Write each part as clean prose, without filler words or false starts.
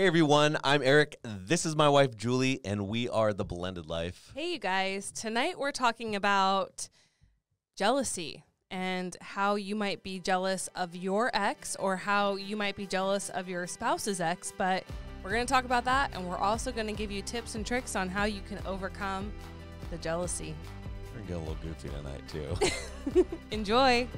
Hey everyone, I'm Eric, this is my wife Julie, and we are The Blended Life. Hey you guys, tonight we're talking about jealousy and how you might be jealous of your ex or how you might be jealous of your spouse's ex, but we're going to talk about that and we're also going to give you tips and tricks on how you can overcome the jealousy. We're going to get a little goofy tonight too. Enjoy.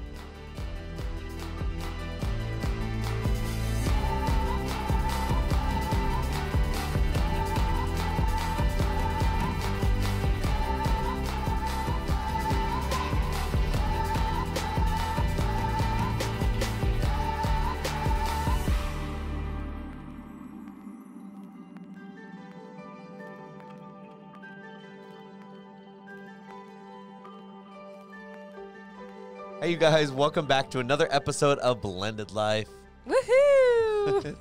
Hey, you guys, welcome back to another episode of Blended Life. Woohoo!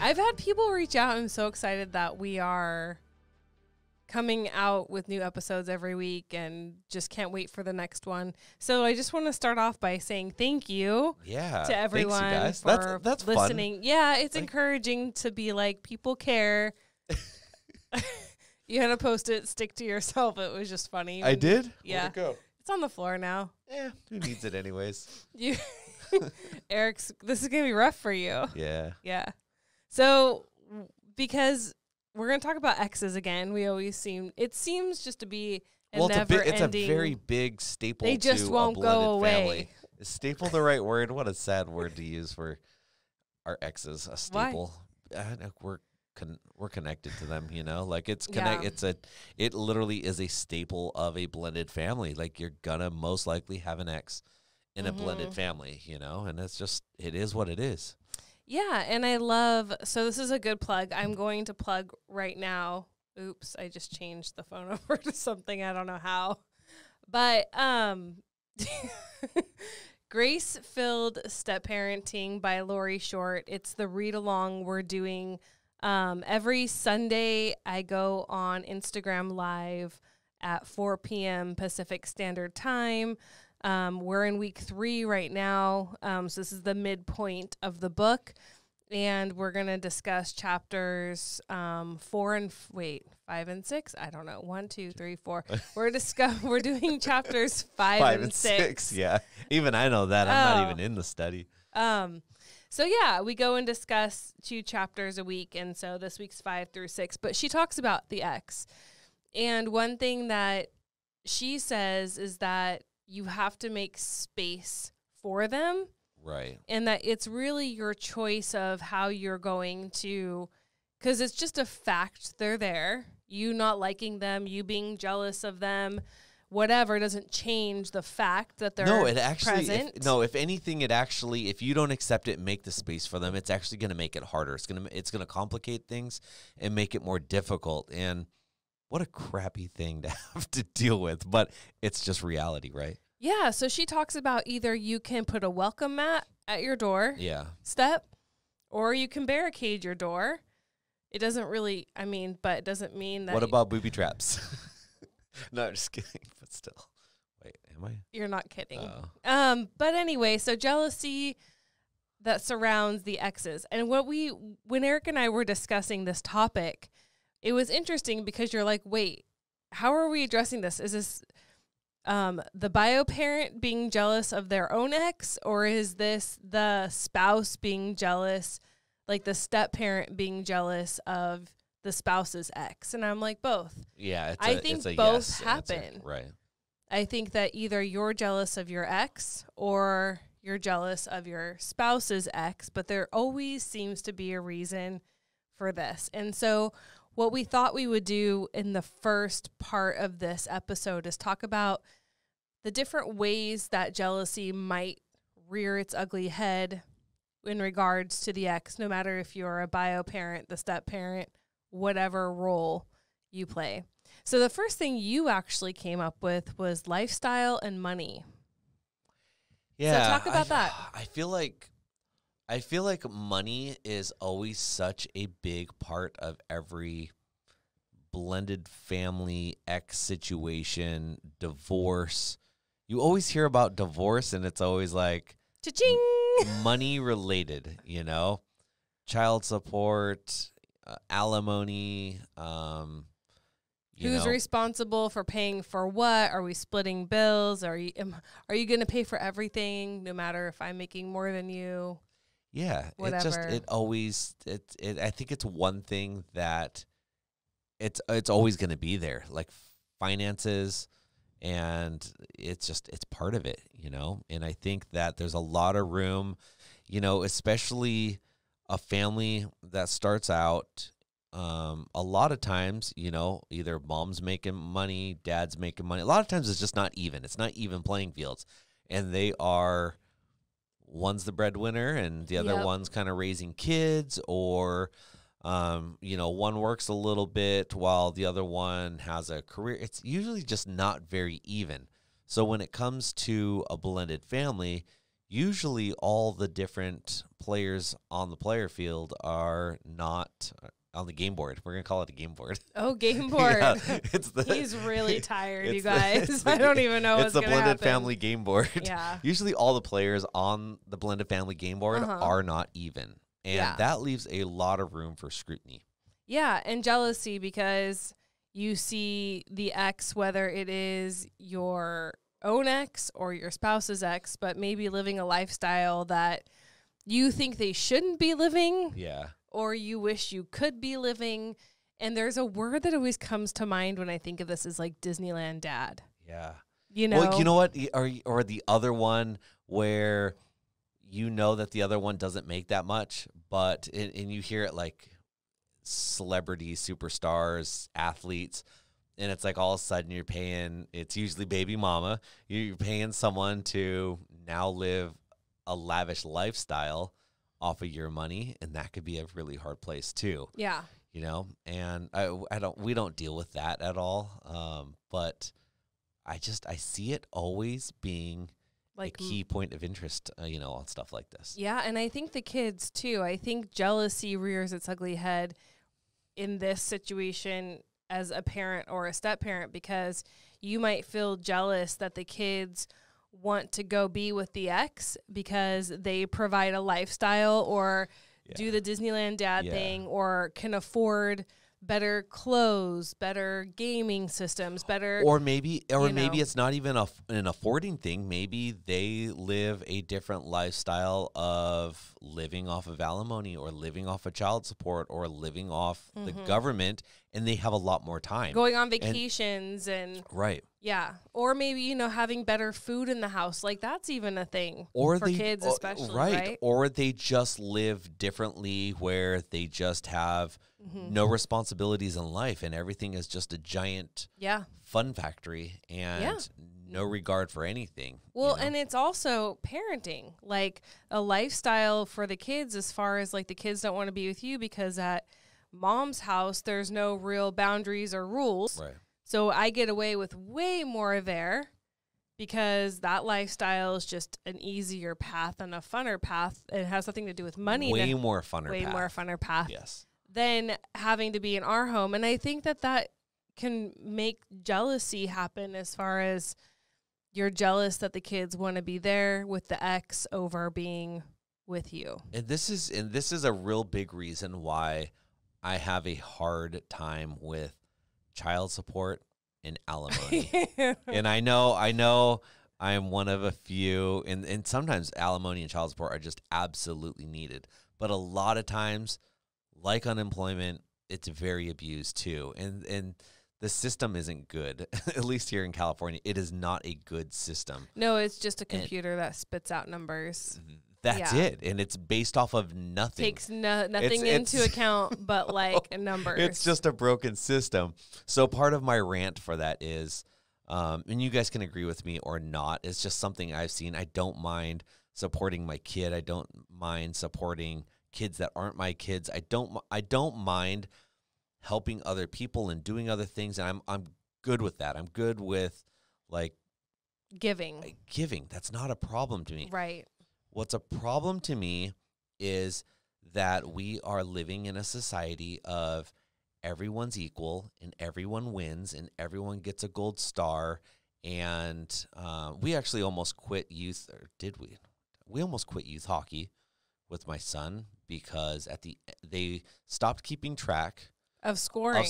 I've had people reach out. I'm so excited that we are coming out with new episodes every week and just can't wait for the next one. So I just want to start off by saying thank you to everyone for that's listening. Fun. Yeah, it's like, encouraging to be like, people care. You had to post it, stick to yourself. It was just funny. I did? Yeah. Where'd it go? It's on the floor now. Yeah, who needs it anyways? Eric's, this is going to be rough for you. Yeah. Yeah. So, because we're going to talk about exes again, we always seem, it seems just to be a never-ending. It's a very big staple to a blended family. They just won't go away. Is staple the right word? What a sad word to use for our exes, a staple. Why? I know, we're connected to them, you know, like it's it literally is a staple of a blended family. Like you're gonna most likely have an ex in a blended family, you know, and it's just, it is what it is. Yeah. And I love, so this is a good plug. I'm going to plug right now. Oops. I just changed the phone over to something. I don't know how, but, Grace Filled Step Parenting by Lori Short. It's the read along we're doing. Every Sunday, I go on Instagram Live at 4 p.m. Pacific Standard Time. We're in week 3 right now, so this is the midpoint of the book, and we're going to discuss chapters 5 and 6. I don't know. 1, 2, 3, 4. We're doing chapters 5 and 6. Yeah, even I know that. I'm not even in the study. So yeah, we go and discuss 2 chapters a week, and so this week's 5 through 6, but she talks about the ex. And one thing that she says is that you have to make space for them. Right. And that it's really your choice of how you're going to, because it's just a fact they're there. You not liking them, you being jealous of them, whatever, doesn't change the fact that they're present. If anything, it actually, if you don't accept it and make the space for them, it's actually going to make it harder. It's going to complicate things and make it more difficult. And what a crappy thing to have to deal with, but it's just reality, right? Yeah. So she talks about either you can put a welcome mat at your door step, or you can barricade your door. It doesn't really, I mean, but it doesn't mean that. What about booby traps? No, I'm just kidding, but still. Wait, am I? You're not kidding. But anyway, so jealousy that surrounds the exes. And when Eric and I were discussing this topic, it was interesting because you're like, wait, how are we addressing this? Is this the bio parent being jealous of their own ex, or is this the spouse being jealous, like the step parent being jealous of the spouse's ex? And I'm like, both. Yeah, I think both happen. Answer. Right. I think that either you're jealous of your ex or you're jealous of your spouse's ex, but there always seems to be a reason for this. And so what we thought we would do in the first part of this episode is talk about the different ways that jealousy might rear its ugly head in regards to the ex, no matter if you're a bio parent, the step parent, whatever role you play. So the first thing you actually came up with was lifestyle and money. Yeah. So talk about that. I feel like money is always such a big part of every blended family, ex situation, divorce. You always hear about divorce and it's always like cha-ching, money related, you know? child support, alimony. Who's responsible for paying for what? Are we splitting bills? Are you going to pay for everything, no matter if I'm making more than you? Yeah, whatever. I think it's one thing that it's always going to be there, like finances, and it's part of it, you know. And I think that there's a lot of room, you know, especially a family that starts out. A lot of times, you know, either mom's making money, dad's making money. A lot of times it's just not even. It's not even playing fields. And they are, one's the breadwinner and the other one's kind of raising kids, or, you know, one works a little bit while the other one has a career. It's usually just not very even. So when it comes to a blended family, usually all the different players on the player field are not – on the game board. We're going to call it a game board. Oh, game board. Yeah, he's really tired, you guys. I don't even know what's going to happen. It's the blended family game board. Yeah. Usually all the players on the blended family game board are not even. And that leaves a lot of room for scrutiny. Yeah, and jealousy, because you see the ex, whether it is your own ex or your spouse's ex, but maybe living a lifestyle that you think they shouldn't be living. Yeah. Or you wish you could be living. And there's a word that always comes to mind when I think of this, is like Disneyland dad. Yeah. You know? Well, you know what? Or the other one where you know that the other one doesn't make that much, but and you hear it like celebrity, superstars, athletes, and it's like all of a sudden you're paying, it's usually baby mama, you're paying someone to now live a lavish lifestyle off of your money, and that could be a really hard place too. Yeah, you know, and we don't deal with that at all. But I see it always being like a key point of interest, you know, on stuff like this. Yeah, and I think the kids too. I think jealousy rears its ugly head in this situation as a parent or a step parent, because you might feel jealous that the kids want to go be with the ex because they provide a lifestyle or do the Disneyland dad thing, or can afford better clothes, better gaming systems, better, or maybe it's not even an affording thing. Maybe they live a different lifestyle of living off of alimony or living off of child support or living off the government, and they have a lot more time going on vacations and right. Yeah. Or maybe, you know, having better food in the house. Like, that's even a thing for kids especially, right? Or they just live differently, where they just have no responsibilities in life, and everything is just a giant fun factory and no regard for anything. Well, you know? And it's also parenting. Like, a lifestyle for the kids, as far as, like, the kids don't want to be with you because at mom's house there's no real boundaries or rules. Right. So I get away with way more there because that lifestyle is just an easier path and a funner path. It has nothing to do with money. Way more funner path. Yes. Than having to be in our home. And I think that that can make jealousy happen, as far as you're jealous that the kids want to be there with the ex over being with you. And this is a real big reason why I have a hard time with child support and alimony. And I know I am one of a few, and sometimes alimony and child support are just absolutely needed. But a lot of times, like unemployment, it's very abused too. And the system isn't good. At least here in California, it is not a good system. No, it's just a computer that spits out numbers. That's it. And it's based off of nothing. Takes nothing into account but, like, numbers. It's just a broken system. So part of my rant for that is, and you guys can agree with me or not, it's just something I've seen. I don't mind supporting my kid. I don't mind supporting kids that aren't my kids. I don't mind helping other people and doing other things. And I'm good with that. I'm good with, like, giving. That's not a problem to me. Right. What's a problem to me is that we are living in a society of everyone's equal and everyone wins and everyone gets a gold star. And we actually almost quit youth, or did we? We almost quit youth hockey with my son because at the they stopped keeping track of scoring.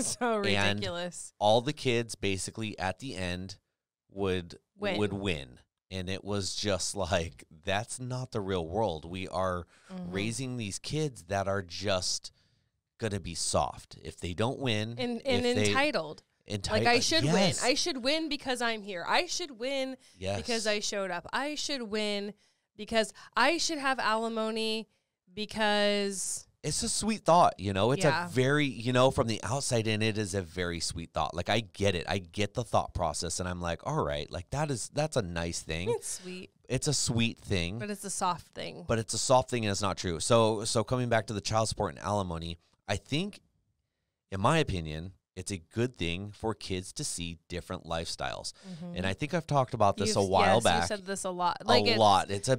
So ridiculous. And all the kids basically at the end would win. And it was just like, that's not the real world. We are raising these kids that are just going to be soft. If they don't win. And entitled. Like, I should win. I should win because I'm here. I should win because I showed up. I should win because I should have alimony because... It's a sweet thought, you know. It's a very, you know, from the outside in, it is a very sweet thought. Like, I get it. I get the thought process. And I'm like, all right, like, that's a nice thing. It's sweet. It's a sweet thing. But it's a soft thing. But it's a soft thing and it's not true. So coming back to the child support and alimony, I think, in my opinion, it's a good thing for kids to see different lifestyles. And I think I've talked about this a while back. You said this a lot. It's a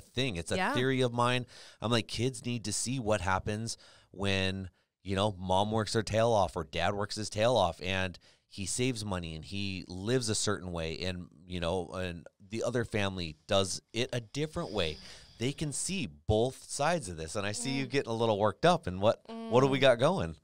thing. It's a theory of mine. I'm like, kids need to see what happens when, you know, mom works her tail off or dad works his tail off and he saves money and he lives a certain way and, you know, and the other family does it a different way. They can see both sides of this. And I see you getting a little worked up and what do we got going?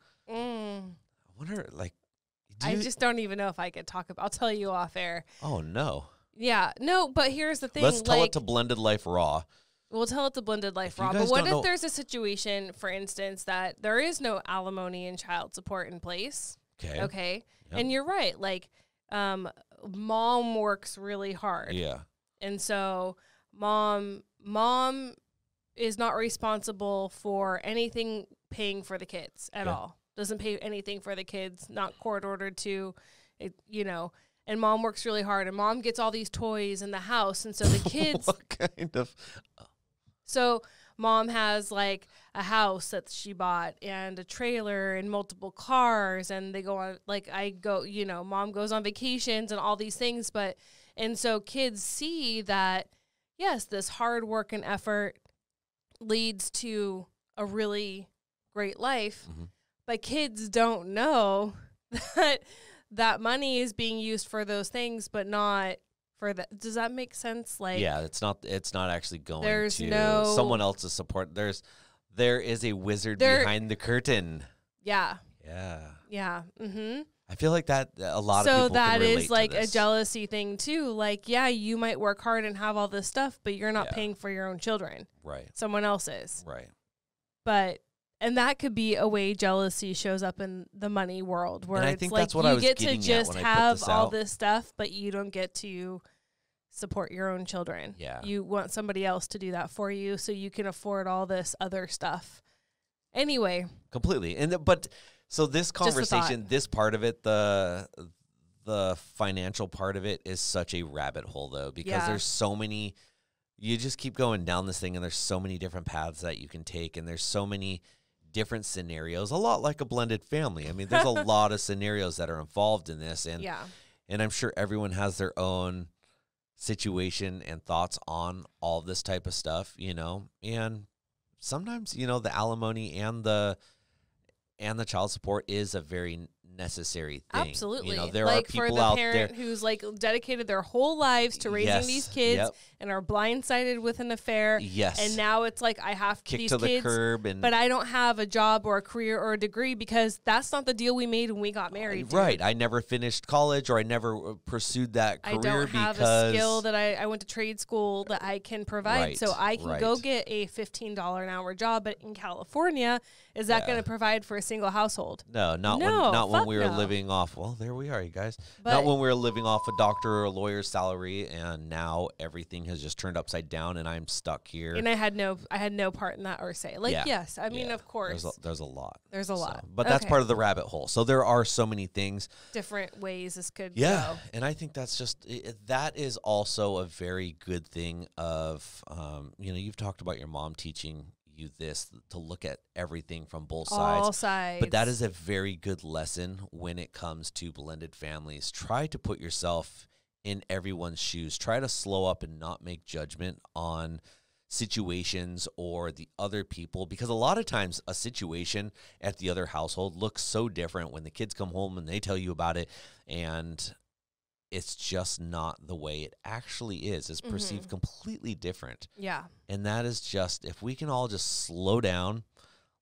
I just don't even know if I could talk about. I'll tell you off air. Oh no. Yeah, no. But here's the thing. Let's tell it to Blended Life Raw. We'll tell it to Blended Life Raw. But what if there's a situation, for instance, that there is no alimony and child support in place? Okay. Okay. Yep. And you're right. Like, mom works really hard. Yeah. And so mom is not responsible for anything paying for the kids at all. Doesn't pay anything for the kids, not court ordered to, you know, and mom works really hard and mom gets all these toys in the house. And so the kids, so mom has like a house that she bought and a trailer and multiple cars and they go on, like you know, mom goes on vacations and all these things. But, and so kids see that, yes, this hard work and effort leads to a really great life. But kids don't know that that money is being used for those things, but not for that. Does that make sense? Like, yeah, it's not actually going to someone else's support. There is a wizard behind the curtain. Yeah. Yeah. Yeah. Mm-hmm. I feel like that a lot of people can relate to this. So that is like a jealousy thing too. Like, yeah, you might work hard and have all this stuff, but you're not paying for your own children. Right. Someone else is. Right. But. And that could be a way jealousy shows up in the money world, where it's like you get to just have all this stuff, but you don't get to support your own children. Yeah. You want somebody else to do that for you so you can afford all this other stuff. Anyway. Completely. But so this conversation, this part of it, the financial part of it is such a rabbit hole, though, because there's so many. You just keep going down this thing, and there's so many different paths that you can take, and there's so many different scenarios, a lot like a blended family. I mean, there's a lot of scenarios that are involved in this, and I'm sure everyone has their own situation and thoughts on all this type of stuff, you know. And sometimes, you know, the alimony and the child support is a very necessary thing. Absolutely. You know, there are people out there. Like, for the parent who's like dedicated their whole lives to raising these kids and are blindsided with an affair. Yes. And now it's like, I have these kids, the curb, but I don't have a job or a career or a degree because that's not the deal we made when we got married. Right. Dude. I never finished college or I never pursued that career. I don't have a skill that I went to trade school that I can provide. Right, so I can go get a $15 an hour job, but in California, is that going to provide for a single household? No, not when we were living off. Well, there we are, you guys. But not when we were living off a doctor or a lawyer's salary, and now everything has just turned upside down, and I'm stuck here. And I had no part in that or say. Like, yes, I mean, of course, there's a lot. There's a lot. But that's part of the rabbit hole. So there are so many things, different ways this could go. And I think that's just that is also a very good thing. Of you know, you've talked about your mom teaching this to look at everything from both sides. All sides. But that is a very good lesson when it comes to blended families. Try to put yourself in everyone's shoes. Try to slow up and not make judgment on situations or the other people, because a lot of times a situation at the other household looks so different when the kids come home and they tell you about it. And it's just not the way it actually is. It's perceived completely different. Yeah. And that is just, if we can all just slow down,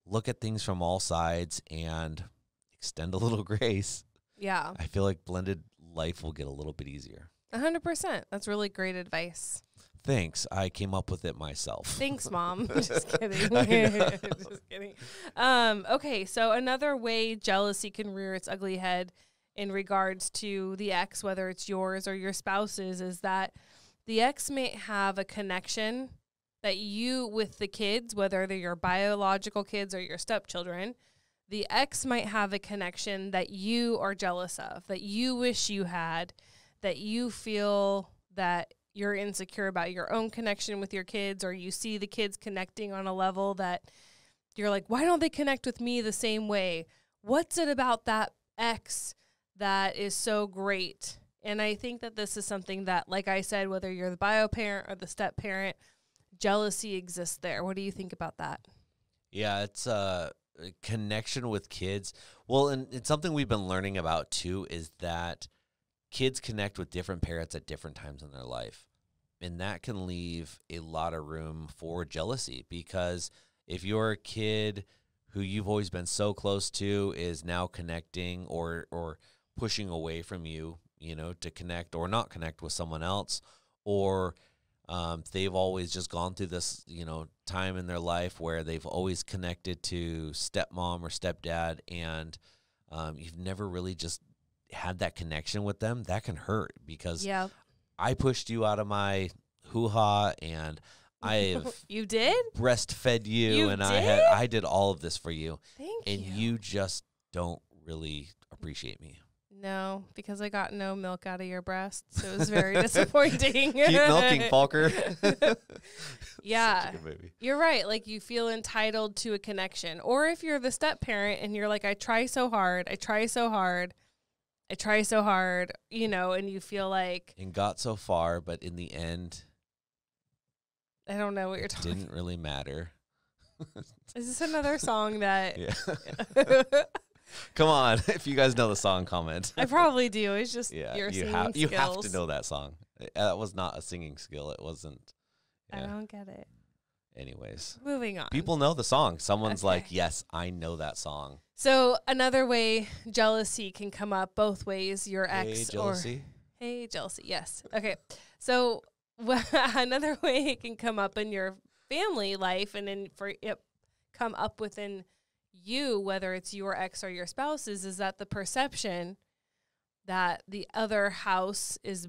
look at things from all sides and extend a little grace. Yeah. I feel like blended life will get a little bit easier. 100%. That's really great advice. Thanks. I came up with it myself. Thanks, Mom. Just kidding. Just kidding. Okay. So another way jealousy can rear its ugly head in regards to the ex, whether it's yours or your spouse's, is that the ex may have a connection that you with the kids, whether they're your biological kids or your stepchildren, the ex might have a connection that you are jealous of, that you wish you had, that you feel that you're insecure about your own connection with your kids, or you see the kids connecting on a level that you're like, why don't they connect with me the same way? What's it about that ex that is so great? And I think that this is something that, like I said, whether you're the bio parent or the step parent, jealousy exists there. What do you think about that? Yeah, it's a connection with kids. Well, and it's something we've been learning about too, is that kids connect with different parents at different times in their life. And that can leave a lot of room for jealousy, because if you're a kid who you've always been so close to is now connecting or pushing away from you, you know, to connect or not connect with someone else, or they've always just gone through this, you know, time in their life where they've always connected to stepmom or stepdad, and you've never really just had that connection with them, that can hurt, because yeah, I pushed you out of my hoo-ha and I have you did breastfed you, and I did all of this for you. Thank you. And you just don't really appreciate me. No, because I got no milk out of your breast, so it was very disappointing. Keep milking, Falker. Yeah, you're right. Like, you feel entitled to a connection. Or if you're the step parent and you're like, I try so hard, you know, and you feel like, and got so far, but in the end, I don't know what you're talking about. Didn't really matter. Is this another song that? Yeah. Come on, if you guys know the song, comment. I probably do. It's just your singing skills. You have to know that song. That was not a singing skill. It wasn't. Yeah. I don't get it. Anyways. Moving on. People know the song. Someone's like, yes, I know that song. So another way jealousy can come up both ways, your ex jealousy. Yes. Okay. So another way it can come up in your family life, and then for it come up within you, whether it's your ex or your spouse's, is that the perception that the other house is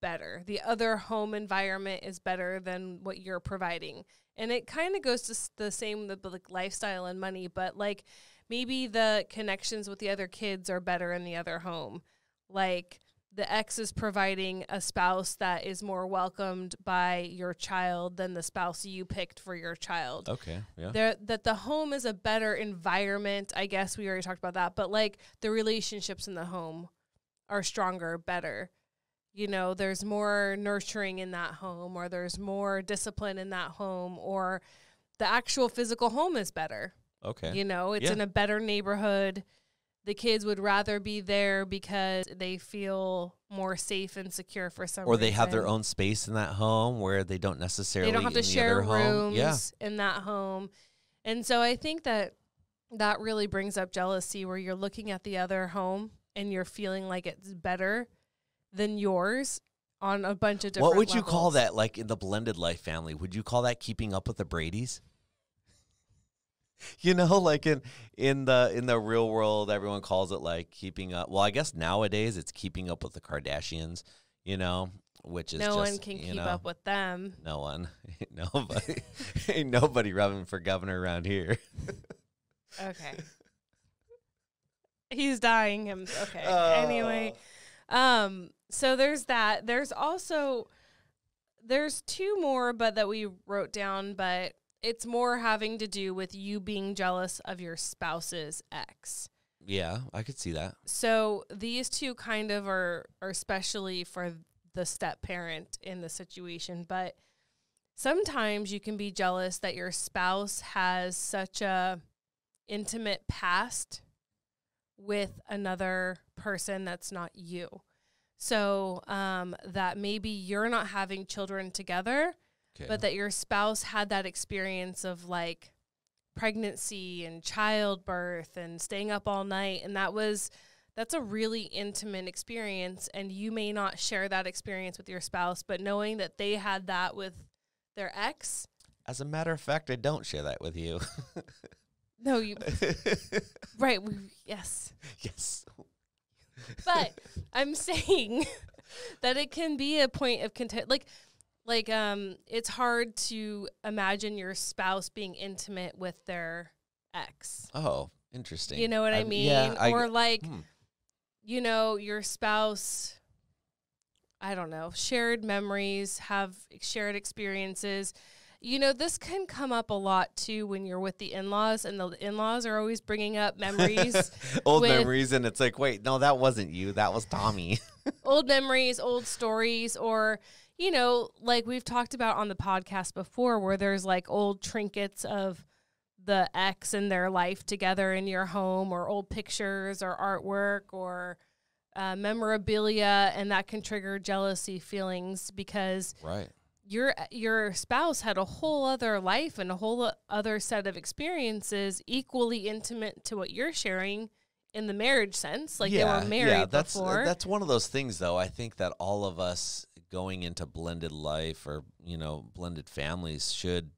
better, the other home environment is better than what you're providing. And it kind of goes to the same with like lifestyle and money, but like maybe the connections with the other kids are better in the other home. Like the ex is providing a spouse that is more welcomed by your child than the spouse you picked for your child. Okay, yeah. That the home is a better environment. I guess we already talked about that, but like the relationships in the home are stronger, better. You know, there's more nurturing in that home, or there's more discipline in that home, or the actual physical home is better. Okay. You know, it's in a better neighborhood. The kids would rather be there because they feel more safe and secure for some reason. Or they have their own space in that home where they don't necessarily have to share rooms in that home. And so I think that that really brings up jealousy, where you're looking at the other home and you're feeling like it's better than yours on a bunch of different levels. What would you call that, like in the blended life family? Would you call that keeping up with the Bradys? You know, like in the real world, everyone calls it like keeping up. Well, I guess nowadays it's keeping up with the Kardashians, you know, which is no one can keep up with them. No one. Ain't nobody rubbing for governor around here. Okay. He's dying himself. Okay. Anyway. So there's that. There's two more, but that we wrote down, but it's more having to do with you being jealous of your spouse's ex. Yeah, I could see that. So these two kind of are especially for the step parent in the situation, but sometimes you can be jealous that your spouse has such a intimate past with another person that's not you. So that maybe you're not having children together, okay, but that your spouse had that experience of like pregnancy and childbirth and staying up all night. And that's a really intimate experience. And you may not share that experience with your spouse, but knowing that they had that with their ex. As a matter of fact, I don't share that with you. No, you. Right. Yes. Yes. But I'm saying that it can be a point of content. Like, it's hard to imagine your spouse being intimate with their ex. Oh, interesting. You know what I mean? Yeah, or you know, your spouse, I don't know, shared memories, have shared experiences. You know, this can come up a lot, too, when you're with the in-laws, and the in-laws are always bringing up memories. Old memories, and it's like, wait, no, that wasn't you. That was Tommy. Old memories, old stories, or, you know, like we've talked about on the podcast before, where there's, like, old trinkets of the ex and their life together in your home, or old pictures or artwork or memorabilia, and that can trigger jealousy feelings because... Right. Your spouse had a whole other life and a whole other set of experiences equally intimate to what you're sharing in the marriage sense. Like they were married before. That's one of those things, though. I think that all of us going into blended life or, you know, blended families should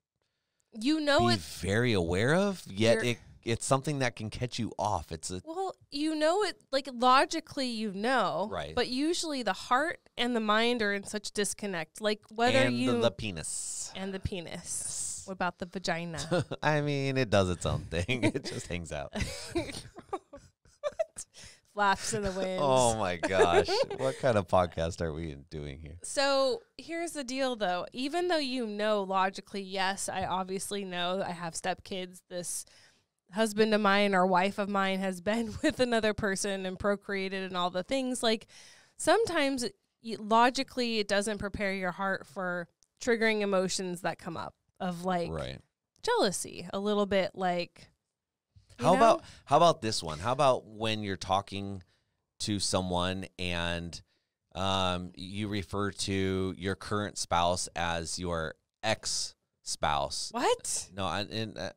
be very aware of, yet it's something that can catch you off. Well, you know it, like logically you know. Right. But usually the heart and the mind are in such disconnect. Like the penis. And the penis. Yes. What about the vagina? I mean, it does its own thing. It just hangs out. Flaps in the wind. Oh my gosh. What kind of podcast are we doing here? So here's the deal though. Even though you know logically, yes, I obviously know I have stepkids, this husband of mine or wife of mine has been with another person and procreated and all the things. Like sometimes logically it doesn't prepare your heart for triggering emotions that come up of like jealousy a little bit. Like how about this one? How about when you're talking to someone and you refer to your current spouse as your ex-spouse? What? No,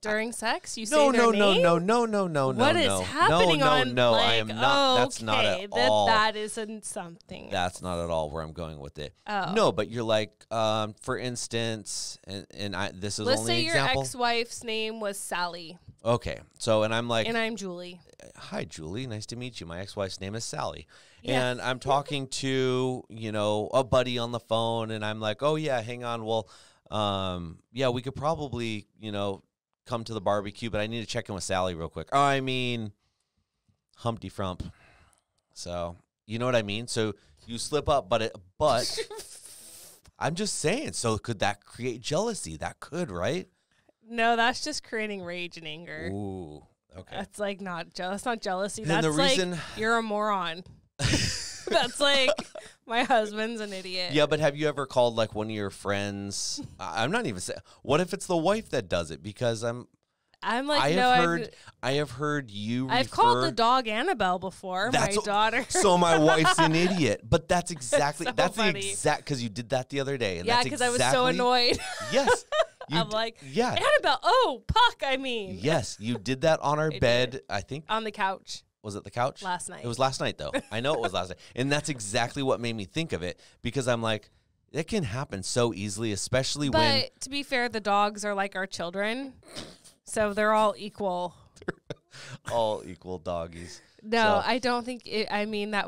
during sex, you say their name? No. What is happening on? No, I am not. That's not at all. That isn't something. That's not at all where I'm going with it. Oh. No, but you're like, for instance, and this is only an example. Let's say your ex-wife's name was Sally. Okay, so and I'm like, and I'm Julie. Hi, Julie. Nice to meet you. My ex-wife's name is Sally. Yeah. And I'm talking to, you know, a buddy on the phone, and I'm like, oh yeah, hang on, well. Yeah, we could probably, you know, come to the barbecue, but I need to check in with Sally real quick. I mean, Humpty Frump. So, you know what I mean? So you slip up, but I'm just saying, so could that create jealousy? That could, right? No, that's just creating rage and anger. Ooh, okay. That's like not jealousy. And that's like, you're a moron. That's like, my husband's an idiot. Yeah, but have you ever called like one of your friends? I'm not even saying. What if it's the wife that does it? Because I'm like, I've called the dog Annabelle before. That's my daughter. So my wife's an idiot. But that's exactly because you did that the other day. And yeah, because I was so annoyed. Yes. I'm like, yeah, Annabelle. Oh, Puck. I mean, yes, you did that on our bed. I think on the couch. Was it the couch? Last night. It was last night, though. I know it was last night. And that's exactly what made me think of it, because I'm like, it can happen so easily, especially when... But to be fair, the dogs are like our children, so they're all equal. All equal doggies. No, so. I don't think... that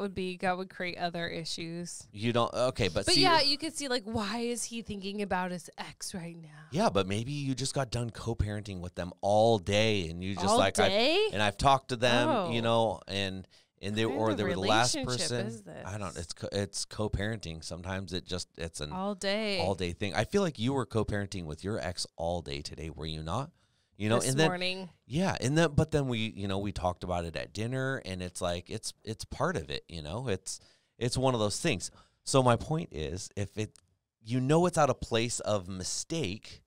would create other issues. You don't... Okay, but see... But yeah, you could see, like, why is he thinking about his ex right now? Yeah, but maybe you just got done co-parenting with them all day, and you just all like... Day? And I've talked to them, you know, and they were the last person. Is this? I don't... It's co-parenting. Sometimes it's an... All day thing. I feel like you were co-parenting with your ex all day today, were you not? You know, this morning. Yeah, and then but then we talked about it at dinner, and it's like it's part of it, you know. It's one of those things. So my point is, if it's out of place of mistake,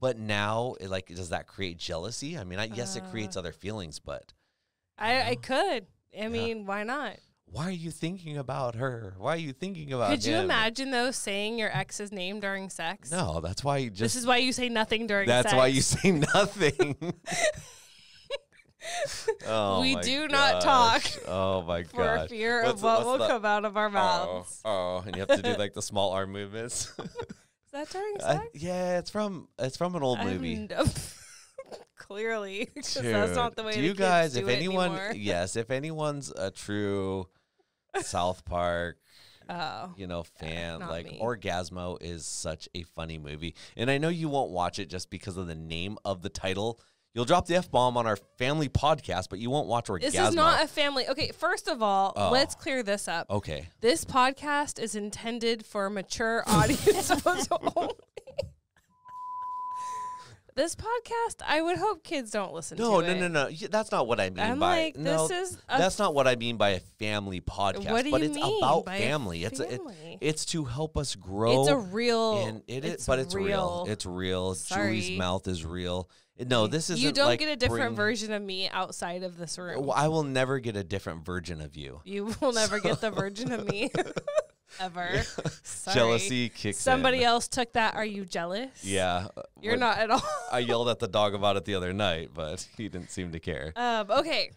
but now like does that create jealousy? I mean, yes, it creates other feelings, but I mean, why not? why are you thinking about her? Why are you thinking about him? Could you imagine, though, saying your ex's name during sex? No, that's why you just... This is why you say nothing during sex. That's why you say nothing. Oh, we do not talk. Oh, my God. For fear of what will come out of our mouths. Oh, and you have to do, like, the small arm movements. Is that during sex? Yeah, it's from an old movie. Clearly, because that's not the way to do it. If anyone's a true South Park, fan, like me. Orgasmo is such a funny movie, and I know you won't watch it just because of the name of the title. You'll drop the F-bomb on our family podcast, but you won't watch Orgasmo. This is not a family. Okay, first of all, let's clear this up. Okay, this podcast is intended for mature audience only. This podcast, I would hope kids don't listen to it. No. That's not what I mean that's not what I mean by a family podcast. What do you mean? But it's about family. It's to help us grow. It's a real. It's real. Sorry. Julie's mouth is real. No, this isn't. You don't get a different version of me outside of this room. I will never get a different version of you. You will never get the version of me. Ever. Sorry. Jealousy kicks in. Somebody else took that. Are you jealous? Yeah. You're not at all. I yelled at the dog about it the other night, but he didn't seem to care. Okay.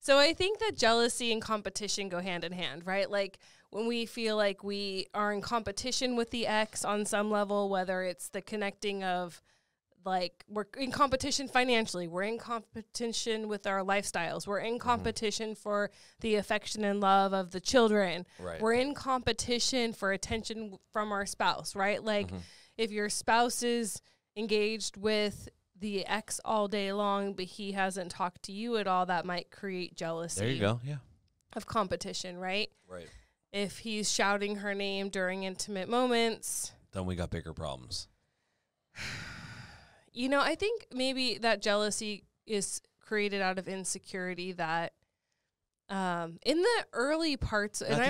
So I think that jealousy and competition go hand in hand, right? Like when we feel like we are in competition with the ex on some level, whether it's the connecting of like we're in competition financially, we're in competition with our lifestyles, we're in competition for the affection and love of the children, right. We're in competition for attention from our spouse, right? Like if your spouse is engaged with the ex all day long, but he hasn't talked to you at all, that might create jealousy. There you go, yeah. Of competition, right? Right. If he's shouting her name during intimate moments. Then we got bigger problems. You know, I think maybe that jealousy is created out of insecurity that in the early parts. And I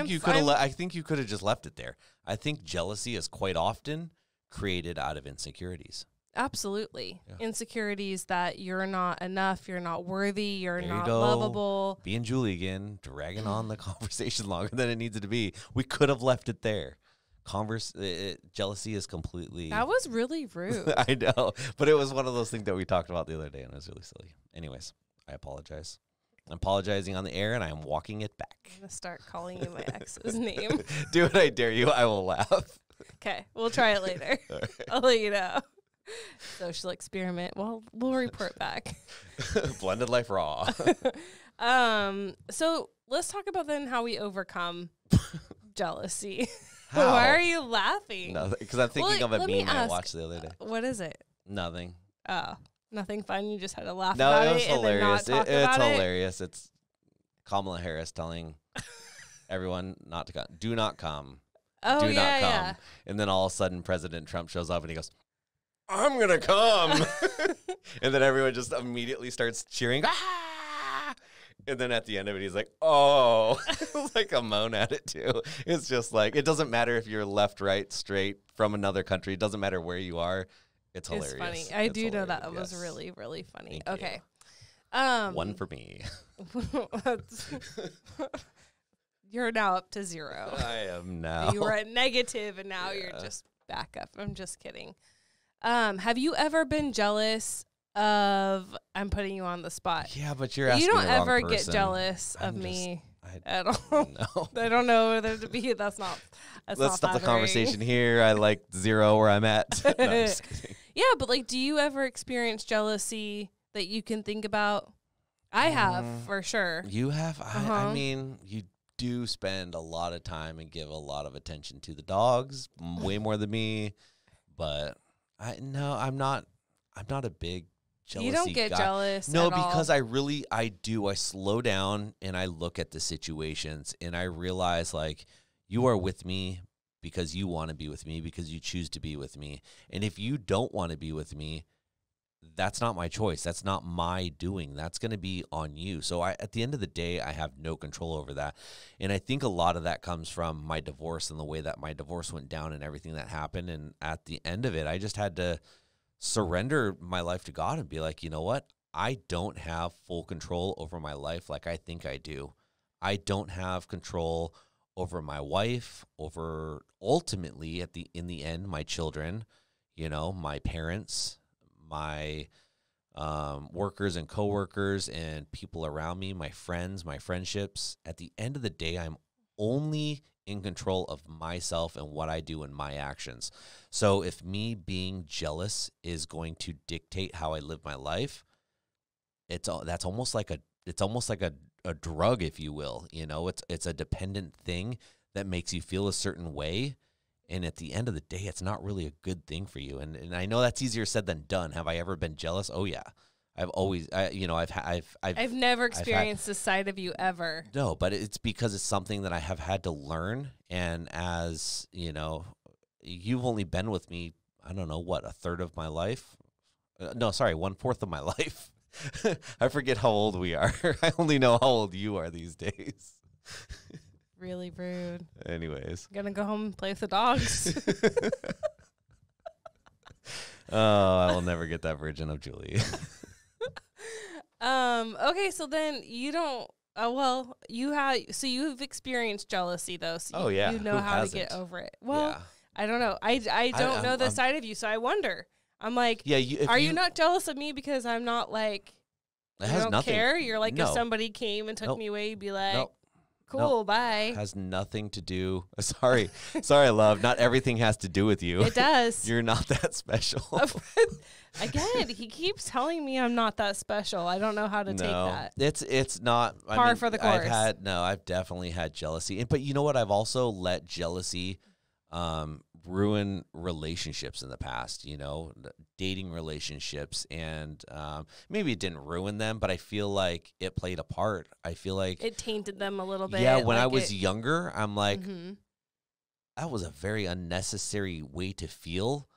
think you could have just left it there. I think jealousy is quite often created out of insecurities. Absolutely. Yeah. Insecurities that you're not enough, you're not worthy, you're not lovable. Being Julie again, dragging on the conversation longer than it needed to be. We could have left it there. Jealousy is completely... That was really rude. I know, but it was one of those things that we talked about the other day, and it was really silly. Anyways, I apologize. I'm apologizing on the air, and I'm walking it back. I'm going to start calling you my ex's name. Do it, I dare you. I will laugh. Okay, we'll try it later. All right. I'll let you know. Social experiment. Well, we'll report back. Blended Life Raw. So let's talk about then how we overcome jealousy. How? Why are you laughing? Nothing, because I'm thinking of a meme I watched the other day. What is it? Nothing. Oh, nothing fun. You just had to laugh about it. No, it was hilarious. It's Kamala Harris telling everyone not to come. Do not come. Oh, do not come. Yeah. And then all of a sudden, President Trump shows up and he goes, "I'm gonna come," and then everyone just immediately starts cheering. Ah! And then at the end of it, he's like, "Oh," like a moan at it too. It's just like, it doesn't matter if you're left, right, straight, from another country. It doesn't matter where you are. It's hilarious. It's funny. I do know that. Yes. It was really, really funny. Thank okay. You. One for me. You're now up to zero. I am now. You were at negative and now you're just back up. I'm just kidding. Have you ever been jealous of... I'm putting you on the spot. Yeah, but you're asking the wrong person. You don't ever get jealous of me at all. No. I don't know whether to be. That's not. Let's stop the conversation here. I like zero where I'm at. No, I'm just kidding. Yeah, but like, do you ever experience jealousy that you can think about? I have for sure. You have. I mean, you do spend a lot of time and give a lot of attention to the dogs, way more than me. But I'm not a big. You don't get jealous. No, because I slow down and I look at the situations and I realize like you are with me because you want to be with me, because you choose to be with me. And if you don't want to be with me, that's not my choice. That's not my doing. That's going to be on you. So at the end of the day, I have no control over that. And I think a lot of that comes from my divorce and the way that my divorce went down and everything that happened. And at the end of it, I just had to surrender my life to God and be like, you know what? I don't have full control over my life like I think I do. I don't have control over my wife, over ultimately at the in the end my children, you know, my parents, my workers and coworkers and people around me, my friends, my friendships. At the end of the day, I'm only in control of myself and what I do and my actions. So if me being jealous is going to dictate how I live my life, that's almost like a drug, if you will. You know, it's a dependent thing that makes you feel a certain way. And at the end of the day, it's not really a good thing for you. And I know that's easier said than done. Have I ever been jealous? Oh yeah. I've always, I've never experienced this side of you ever. No, but it's because it's something that I have had to learn. And as you know, you've only been with me, I don't know what, a third of my life. No, sorry. 1/4 of my life. I forget how old we are. I only know how old you are these days. Really rude. Anyways. I'm gonna go home and play with the dogs. Oh, I will never get that virgin of Julie. Okay, so then you don't. Well, you have. So you've experienced jealousy, though. So oh yeah. You know how to get over it. Well, yeah. I don't know. I don't know the side of you, so I wonder. I'm like, yeah, are you not jealous of me because I'm not like, I don't care? You're like, no. If somebody came and took me away, you'd be like, cool, bye. Has nothing to do. Sorry. Sorry, love. Not everything has to do with you. It does. You're not that special. Again, he keeps telling me I'm not that special. I don't know how to take that. It's not. Par for the course. I've definitely had jealousy. But you know what? I've also let jealousy ruin relationships in the past, you know, dating relationships, and maybe it didn't ruin them, but I feel like it played a part. I feel like it tainted them a little bit. Yeah, when I was younger, I'm like, that was a very unnecessary way to feel.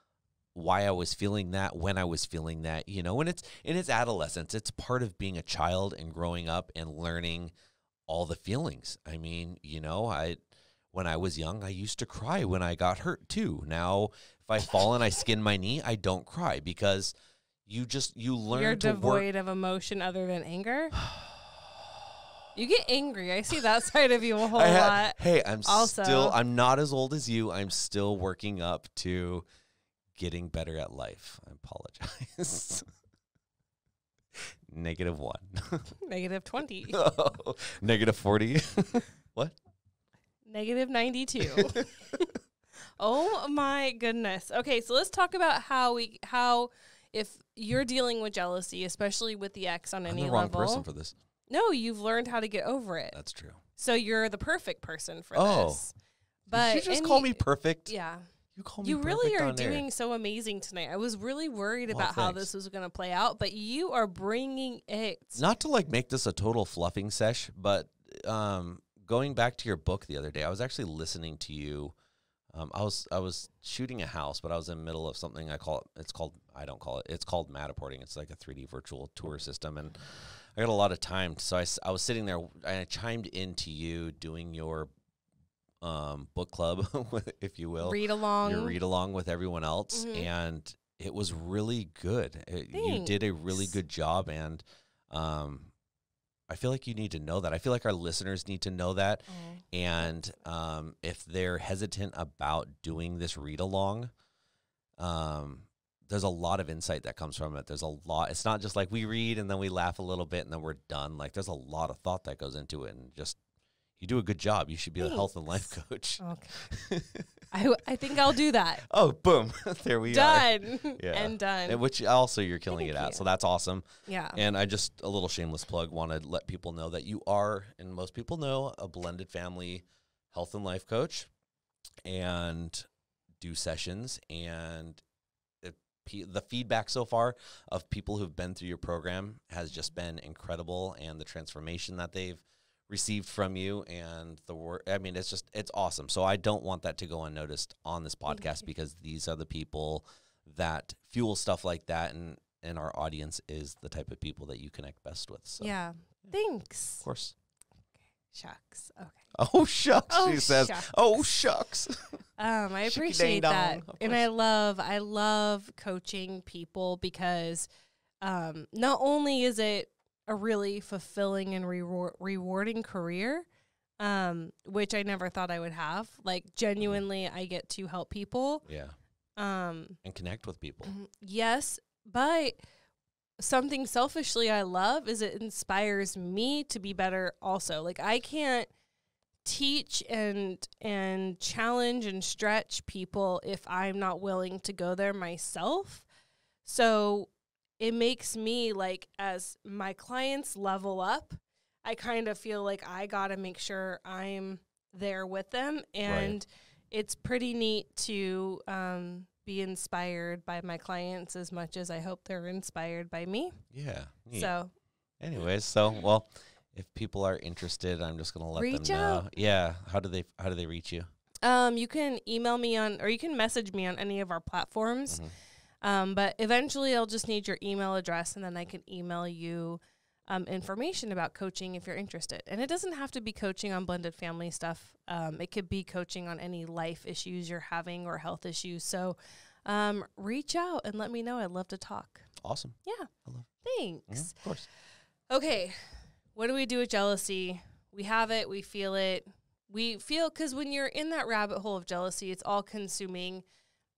Why I was feeling that when I was feeling that, you know, and it's in its adolescence. It's part of being a child and growing up and learning all the feelings. I mean, you know, when I was young, I used to cry when I got hurt too. Now, if I fall and I skin my knee, I don't cry because you learn to work. You're devoid of emotion other than anger? You get angry. I see that side of you a whole lot. Hey, I'm not as old as you. I'm still working up to getting better at life. I apologize. -1. -20. Oh, -40. What? -92. Oh my goodness. Okay, so let's talk about how if you're dealing with jealousy, especially with the ex on any level. I'm the wrong person for this. No, you've learned how to get over it. That's true. So you're the perfect person for this. But did you just call me perfect? Yeah. You call me perfect. You really are doing so amazing tonight. I was really worried about how this was going to play out, but you are bringing it. Not to like make this a total fluffing sesh, but going back to your book the other day, I was actually listening to you. I was shooting a house, but I was in the middle of something. It's called Matterporting. It's like a 3D virtual tour system, and I got a lot of time, so I was sitting there and I chimed into you doing your book club, if you will, your read along with everyone else, and it was really good. You did a really good job, and I feel like you need to know that. I feel like our listeners need to know that. And if they're hesitant about doing this read-along, there's a lot of insight that comes from it. There's a lot. It's not just like we read and then we laugh a little bit and then we're done. Like, there's a lot of thought that goes into it. And just, you do a good job. You should be a health and life coach. Okay. I think I'll do that. Oh, boom. There we are. Done. Yeah. And done. And which also you're killing it at. So that's awesome. Yeah. And I just, a little shameless plug, want to let people know that you are, and most people know, a blended family health and life coach, and do sessions. And the feedback so far of people who've been through your program has just been incredible. And the transformation that they've received from you and the work. I mean, it's just, it's awesome. So I don't want that to go unnoticed on this podcast, because these are the people that fuel stuff like that. And our audience is the type of people that you connect best with. So yeah. Thanks. Of course. Okay. Shucks. Okay. Oh, shucks. Oh, she says, shucks. Oh, shucks. I appreciate that. And I love coaching people, because not only is it a really fulfilling and rewarding career, which I never thought I would have. Like, genuinely, I get to help people. Yeah. And connect with people. Yes, but something selfishly I love is it inspires me to be better also. Like, I can't teach and challenge and stretch people if I'm not willing to go there myself. So it makes me, like, as my clients level up, I kind of feel like I got to make sure I'm there with them. And right. It's pretty neat to be inspired by my clients as much as I hope they're inspired by me. Yeah. Neat. So anyways, so, well, if people are interested, I'm just going to let them know. Out. Yeah. How do they reach you? You can email me on, or you can message me on any of our platforms. Mm-hmm. But eventually I'll just need your email address, and then I can email you information about coaching if you're interested. And it doesn't have to be coaching on blended family stuff. It could be coaching on any life issues you're having or health issues. So reach out and let me know. I'd love to talk. Awesome. Yeah. I love it. Thanks. Yeah, of course. Okay. What do we do with jealousy? We have it. We feel it. Because when you're in that rabbit hole of jealousy, it's all consuming,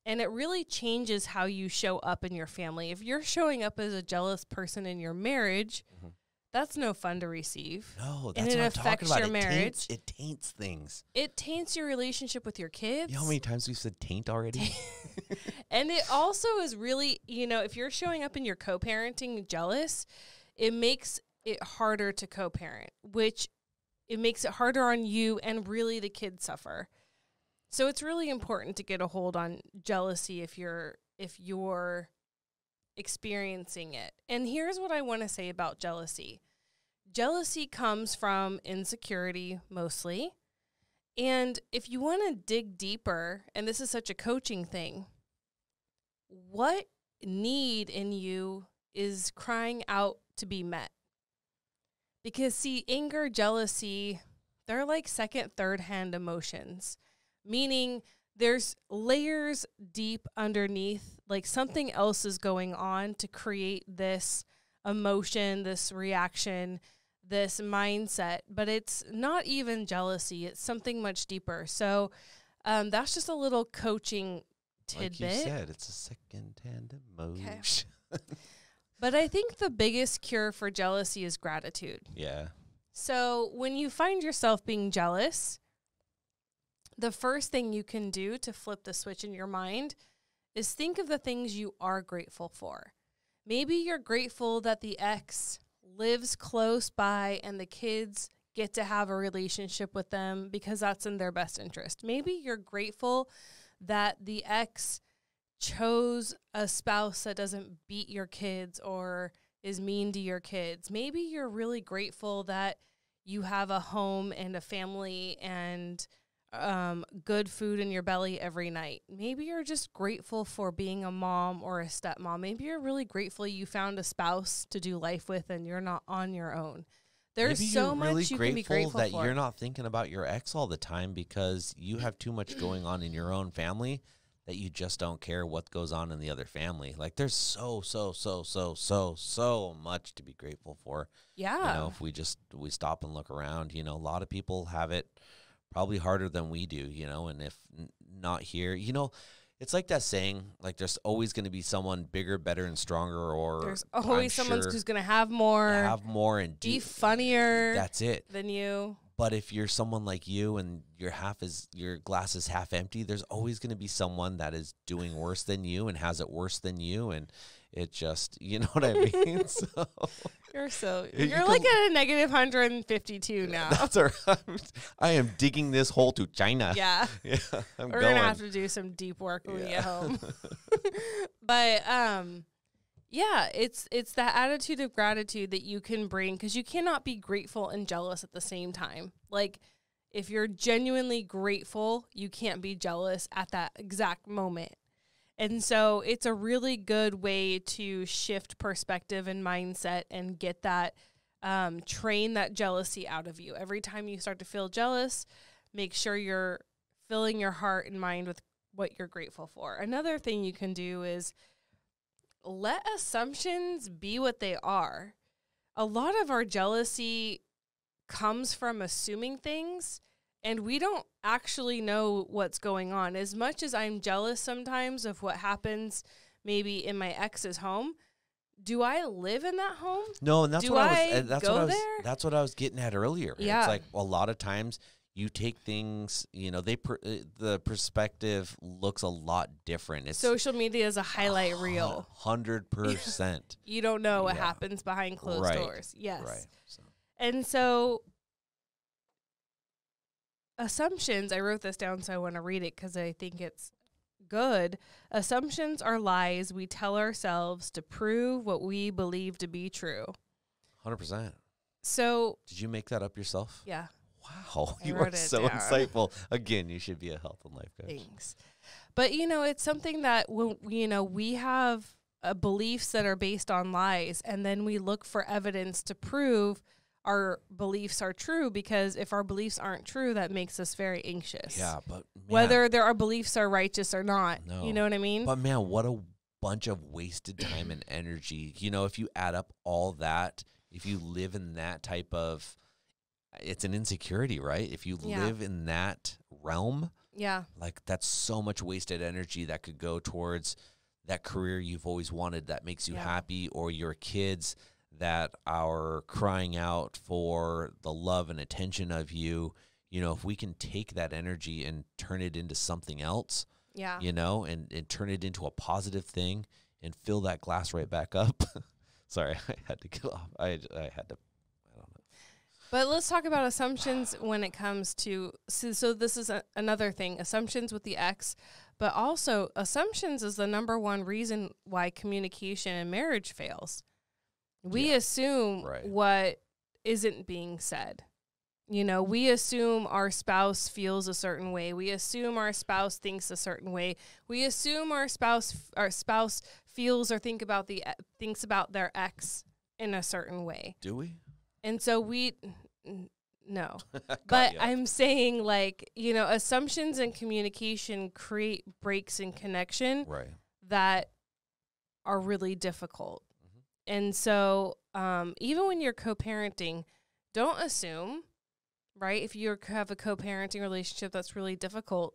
and it really changes how you show up in your family. If you're showing up as a jealous person in your marriage, mm-hmm. that's no fun to receive. No, that's what I'm talking about. It taints, things. It taints your relationship with your kids. You know how many times we've said taint already? And it also is really, you know, if you're showing up in your co-parenting jealous, it makes it harder to co-parent, which it makes it harder on you, and really the kids suffer. So it's really important to get a hold on jealousy if you're experiencing it. And here's what I want to say about jealousy. Jealousy comes from insecurity mostly. And if you want to dig deeper, and this is such a coaching thing, what need in you is crying out to be met? Because, see, anger, jealousy, they're like second, third-hand emotions, meaning there's layers deep underneath, like something else is going on to create this emotion, this reaction, this mindset. But it's not even jealousy. It's something much deeper. So that's just a little coaching tidbit. Like you said, it's a second-hand emotion. Okay. But I think the biggest cure for jealousy is gratitude. Yeah. So when you find yourself being jealous, the first thing you can do to flip the switch in your mind is think of the things you are grateful for. Maybe you're grateful that the ex lives close by and the kids get to have a relationship with them because that's in their best interest. Maybe you're grateful that the ex chose a spouse that doesn't beat your kids or is mean to your kids. Maybe you're really grateful that you have a home and a family and good food in your belly every night. Maybe you're just grateful for being a mom or a stepmom. Maybe you're really grateful you found a spouse to do life with and you're not on your own. There's maybe so really much you can be grateful that for. You're not thinking about your ex all the time because you have too much going on in your own family that you just don't care what goes on in the other family. Like, there's so much to be grateful for. Yeah. You know, if we stop and look around, you know, a lot of people have it probably harder than we do, you know, and if not here, you know, it's like that saying, like, there's always going to be someone bigger, better, and stronger, or there's always someone who's going to have more and be funnier. That's it. Than you. But if you're someone like you and your glass is half empty, there's always going to be someone that is doing worse than you and has it worse than you. And it just, you know what I mean? So you're like at a negative 152 now. That's all right. I am digging this hole to China. Yeah. Yeah. We're going to have to do some deep work when we get home. But, yeah, it's that attitude of gratitude that you can bring, because you cannot be grateful and jealous at the same time. Like, if you're genuinely grateful, you can't be jealous at that exact moment. And so it's a really good way to shift perspective and mindset and get that, train that jealousy out of you. Every time you start to feel jealous, make sure you're filling your heart and mind with what you're grateful for. Another thing you can do is let assumptions be what they are. A lot of our jealousy comes from assuming things, and we don't actually know what's going on. As much as I'm jealous sometimes of what happens maybe in my ex's home, do I live in that home? No, and that's what I was getting at earlier. Yeah. It's like a lot of times you take things, you know, the perspective looks a lot different. It's social media is a highlight reel. 100%. You don't know what happens behind closed doors. Yes. Right. So. And so assumptions, I wrote this down so I want to read it because I think it's good. Assumptions are lies we tell ourselves to prove what we believe to be true. 100%. So did you make that up yourself? Yeah. Wow, you are so insightful. Again, you should be a health and life coach. Thanks. But, you know, it's something that, when, you know, we have beliefs that are based on lies, and then we look for evidence to prove our beliefs are true, because if our beliefs aren't true, that makes us very anxious. Yeah, but man, whether our beliefs are righteous or not, you know what I mean? But man, what a bunch of wasted time and energy. You know, if you add up all that, if you live in that type of, it's an insecurity, right? If you live in that realm, like that's so much wasted energy that could go towards that career you've always wanted that makes you happy, or your kids that are crying out for the love and attention of you. You know, if we can take that energy and turn it into something else, you know, and turn it into a positive thing and fill that glass right back up. Sorry, I had to get off. I had to. But let's talk about assumptions when it comes to, so this is another thing, assumptions with the ex, but also assumptions is the #1 reason why communication in marriage fails. We assume what isn't being said. You know, we assume our spouse feels a certain way. We assume our spouse thinks a certain way. We assume our spouse feels or thinks about their ex in a certain way. Do we? And so we, no, but I'm saying, like, you know, assumptions and communication create breaks in connection that are really difficult. Mm-hmm. And so even when you're co-parenting, don't assume, right? If you have a co-parenting relationship that's really difficult,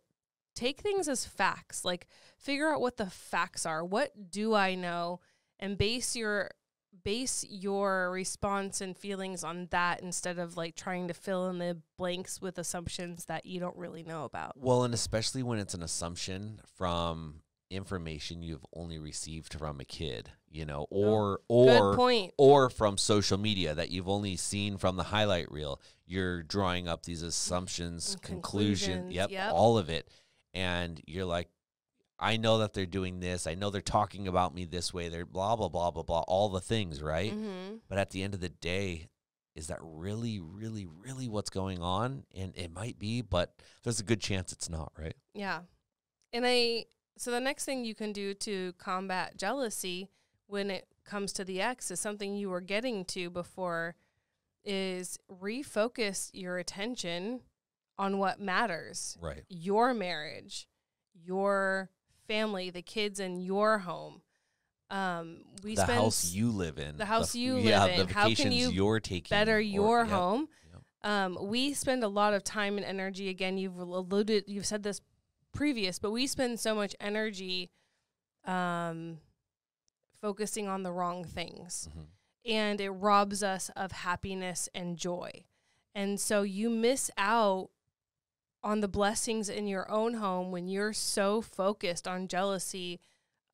take things as facts, like figure out what the facts are. What do I know? And base your response and feelings on that, instead of like trying to fill in the blanks with assumptions that you don't really know about. Well, and especially when it's an assumption from information you've only received from a kid, you know, or from social media that you've only seen from the highlight reel. You're drawing up these assumptions, conclusions. Yep. All of it. And you're like, I know that they're doing this. I know they're talking about me this way. They're blah, blah, blah, blah, blah, all the things, right? Mm-hmm. But at the end of the day, is that really, really, really what's going on? And it might be, but there's a good chance it's not, right? Yeah. And so the next thing you can do to combat jealousy when it comes to the ex is something you were getting to before, is refocus your attention on what matters. Right. Your marriage, your family, the kids in your home, the house you live in, the vacations you're taking, better your home. We spend a lot of time and energy. Again, you've said this previous, but we spend so much energy focusing on the wrong things, and it robs us of happiness and joy. And so you miss out on the blessings in your own home when you're so focused on jealousy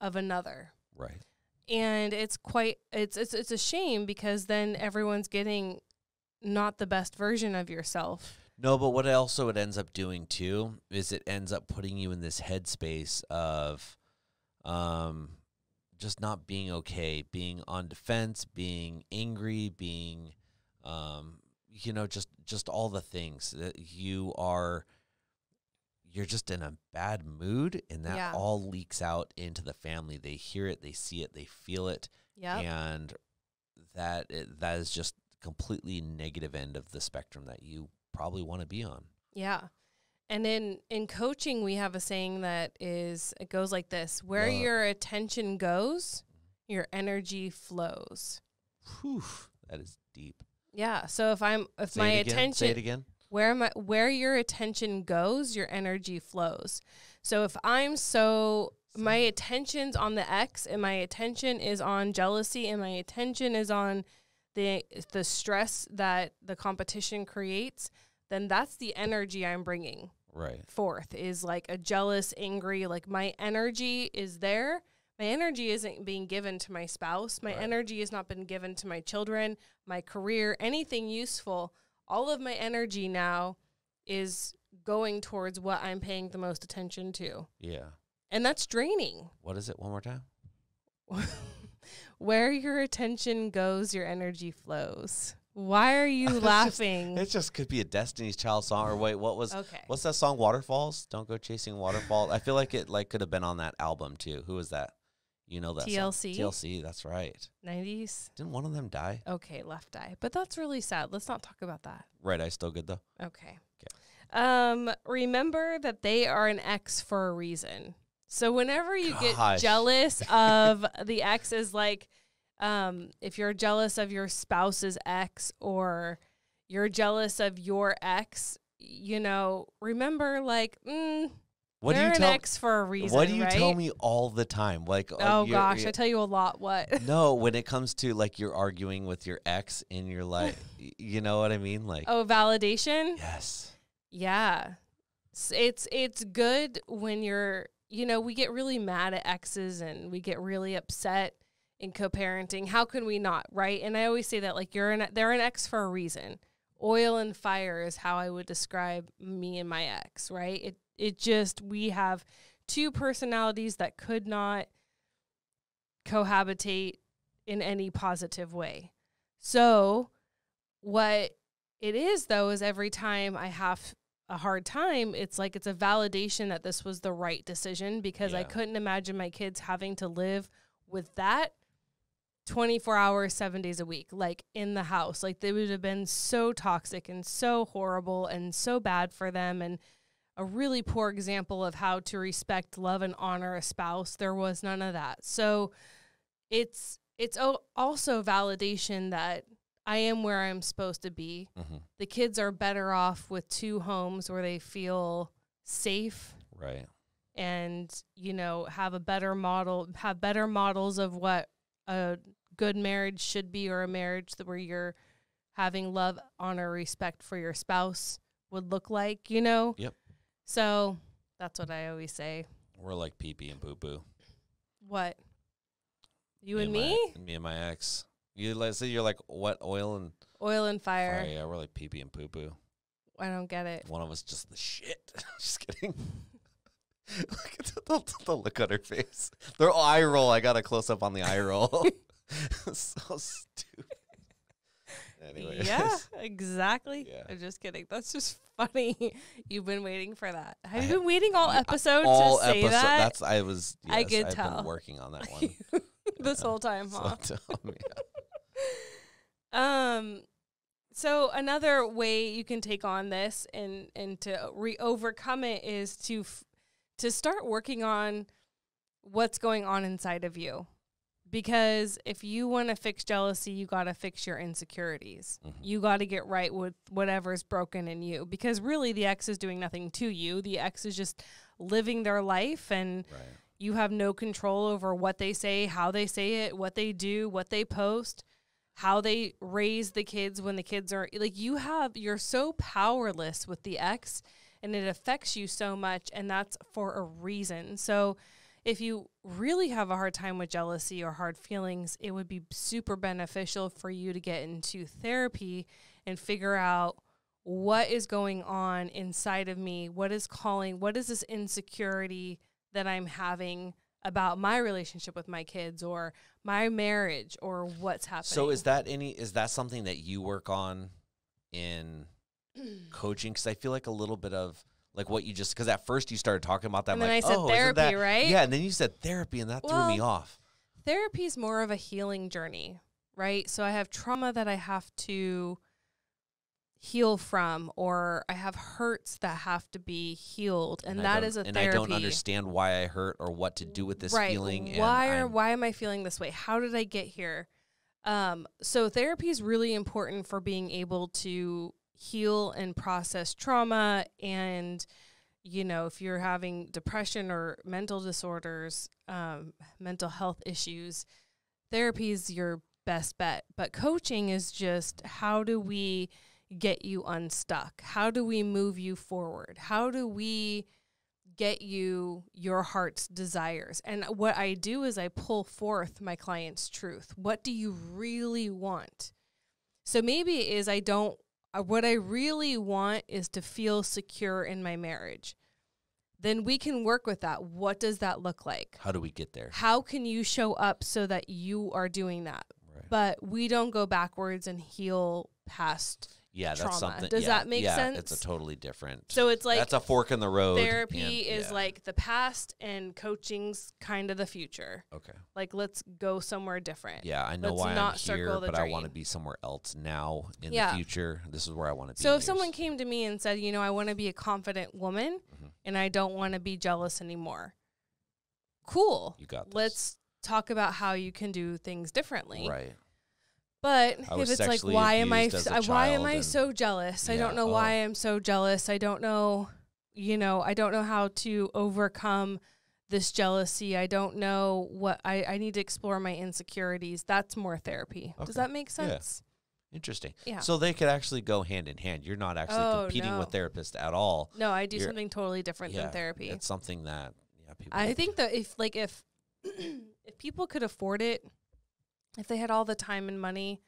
of another. Right. And it's a shame, because then everyone's getting not the best version of yourself. No, but what also it ends up doing too is it ends up putting you in this headspace of just not being okay, being on defense, being angry, being you know, just all the things that you're just in a bad mood, and that all leaks out into the family. They hear it, they see it, they feel it. And that is just completely negative end of the spectrum that you probably want to be on. Yeah. And in coaching, we have a saying that goes like this: where your attention goes, your energy flows. Whew, that is deep. Yeah. So where your attention goes, your energy flows. So if I'm my attention's on the X and my attention is on jealousy and my attention is on the stress that the competition creates, then that's the energy I'm bringing forth, is like a jealous, angry, like my energy is there. My energy isn't being given to my spouse. My energy has not been given to my children, my career, anything useful. All of my energy now is going towards what I'm paying the most attention to. Yeah. And that's draining. What is it one more time? Where your attention goes, your energy flows. Why are you laughing? It just could be a Destiny's Child song. Or wait, what's that song? Waterfalls? Don't go chasing waterfalls. I feel like it could have been on that album too. Who was that? You know that TLC. Song. TLC, that's right. 90s. Didn't one of them die? Okay, Left Eye. But that's really sad. Let's not talk about that. Right Eye's still good though. Okay. Remember that they are an ex for a reason. So whenever you get jealous of the ex, is like, if you're jealous of your spouse's ex or you're jealous of your ex, you know, remember like, they're an ex for a reason. What do you tell me all the time? Like, oh gosh, I tell you a lot. What? No, when it comes to like you're arguing with your ex and you're like, you know what I mean? Like, oh, validation. Yes. Yeah. It's good when you're, you know, we get really mad at exes and we get really upset in co-parenting. How can we not, right? And I always say that, like, they're an ex for a reason. Oil and fire is how I would describe me and my ex, right? It just, we have two personalities that could not cohabitate in any positive way. So what it is, though, is every time I have a hard time, it's like it's a validation that this was the right decision, because I couldn't imagine my kids having to live with that 24 hours, 7 days a week, like in the house. Like they would have been so toxic and so horrible and so bad for them, and a really poor example of how to respect, love, and honor a spouse. There was none of that. So it's also validation that I am where I'm supposed to be. Mm-hmm. The kids are better off with two homes where they feel safe. Right. And, you know, have better models of what a good marriage should be, or a marriage where you're having love, honor, respect for your spouse would look like, you know? Yep. So that's what I always say. We're like pee-pee and boo-boo. What? Me and my ex. You like, so you're like, what, oil and fire? Yeah, we're like pee pee and poo poo. I don't get it. One of us just the shit. Just kidding. Look at the look on her face. Their eye roll. I got a close up on the eye roll. So stupid. Anyways. Yeah, exactly. Yeah. I'm just kidding. That's just funny. You've been waiting for that. Have you been waiting all episode to say that? I could tell. I've been working on that one. This whole time, huh? So dumb, yeah. So another way you can take on this and to overcome it is to start working on what's going on inside of you. Because if you want to fix jealousy, you got to fix your insecurities. Mm-hmm. You got to get right with whatever's broken in you, because really the ex is doing nothing to you. The ex is just living their life, and you have no control over what they say, how they say it, what they do, what they post, how they raise the kids when the kids are like, you're so powerless with the ex, and it affects you so much. And that's for a reason. So if you really have a hard time with jealousy or hard feelings, it would be super beneficial for you to get into therapy and figure out what is going on inside of me. What is this insecurity that I'm having about my relationship with my kids or my marriage or what's happening. So is that something that you work on in coaching? Cause I feel like a little bit of like what you just, cause at first you started talking about that. And then I said therapy, right? Yeah. And then you said therapy, and that threw me off. Therapy is more of a healing journey, right? So I have trauma that I have to heal from, or I have hurts that have to be healed, and that is a therapy. And I don't understand why I hurt or what to do with this feeling. Why am I feeling this way? How did I get here? So therapy is really important for being able to heal and process trauma. And, you know, if you're having depression or mental disorders, mental health issues, therapy is your best bet. But coaching is just, how do we get you unstuck? How do we move you forward? How do we get you your heart's desires? And what I do is I pull forth my client's truth. What do you really want? So maybe is I don't, what I really want is to feel secure in my marriage. Then we can work with that. What does that look like? How do we get there? How can you show up so that you are doing that? Right. But we don't go backwards and heal past. Yeah, trauma. That's something. Does that make sense? It's a totally different. So it's like that's a fork in the road. Therapy is like the past, and coaching's kind of the future. Okay. Like let's go somewhere different. Yeah, I know let's why not I'm here, but dream. I want to be somewhere else now in the future. This is where I want to be. So if someone came to me and said, you know, I want to be a confident woman, and I don't want to be jealous anymore. Cool. You got this. Let's talk about how you can do things differently. Right. But if it's like, why am I so jealous? Yeah, I don't know why I'm so jealous. I don't know, you know, I don't know how to overcome this jealousy. I don't know what I need to explore my insecurities. That's more therapy. Okay. Does that make sense? Yeah. Interesting. Yeah. So they could actually go hand in hand. You're not actually competing with therapists at all. No, I do something totally different than therapy. It's something that people. I think that if if people could afford it, if they had all the time and money,